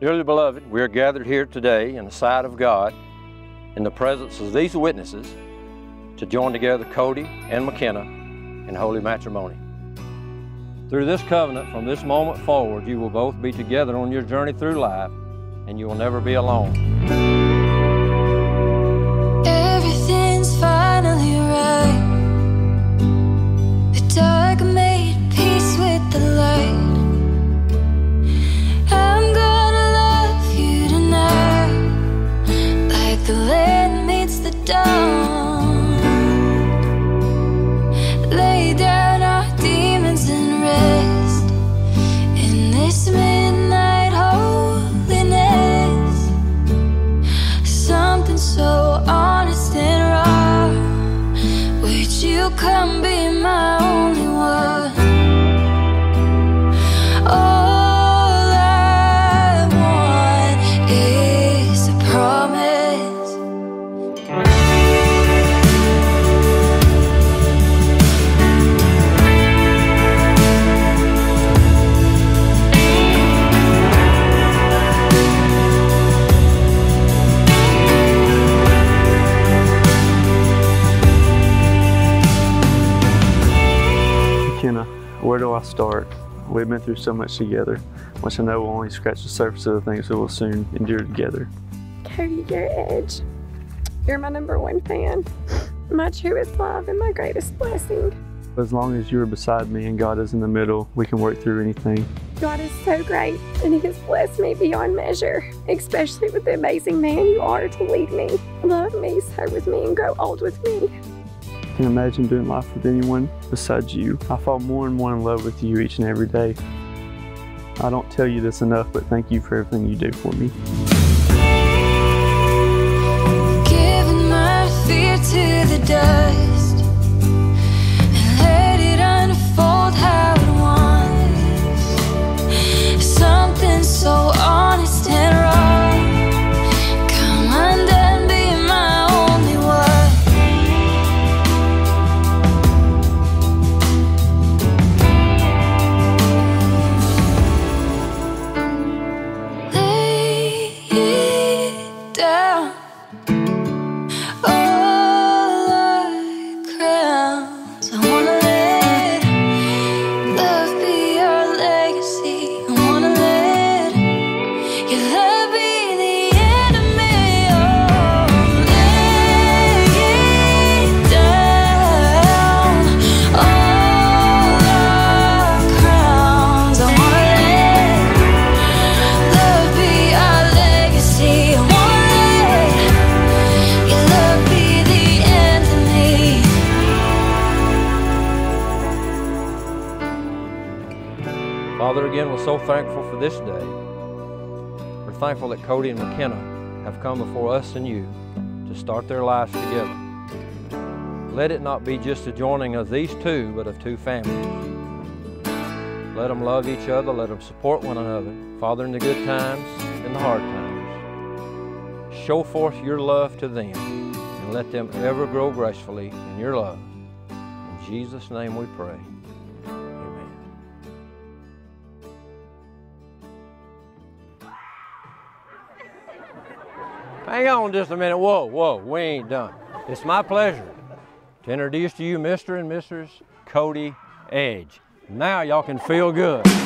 Dearly beloved, we are gathered here today in the sight of God, in the presence of these witnesses, to join together Cody and McKenna in holy matrimony. Through this covenant, from this moment forward, you will both be together on your journey through life, and you will never be alone. Everything's finally right. The dark made peace with the light. Come be my only one. All I want is a promise. Where do I start? We've been through so much together, which I know will only scratch the surface of the things that we'll soon endure together. Cody Edge, you're my #1 fan, my truest love, and my greatest blessing. As long as you are beside me and God is in the middle, we can work through anything. God is so great, and He has blessed me beyond measure, especially with the amazing man you are to lead me, love me, serve with me, and grow old with me. I can't imagine doing life with anyone besides you. I fall more and more in love with you each and every day. I don't tell you this enough, but thank you for everything you do for me. Giving my fear to the dust and let it unfold how it wants. Something so honest and raw. Father, again, we're so thankful for this day. We're thankful that Cody and McKenna have come before us and you to start their lives together. Let it not be just a joining of these two, but of two families. Let them love each other, let them support one another, Father, in the good times and the hard times. Show forth your love to them and let them ever grow gracefully in your love. In Jesus' name we pray. Hang on just a minute, whoa, whoa, we ain't done. It's my pleasure to introduce to you Mr. and Mrs. Cody Edge. Now y'all can feel good.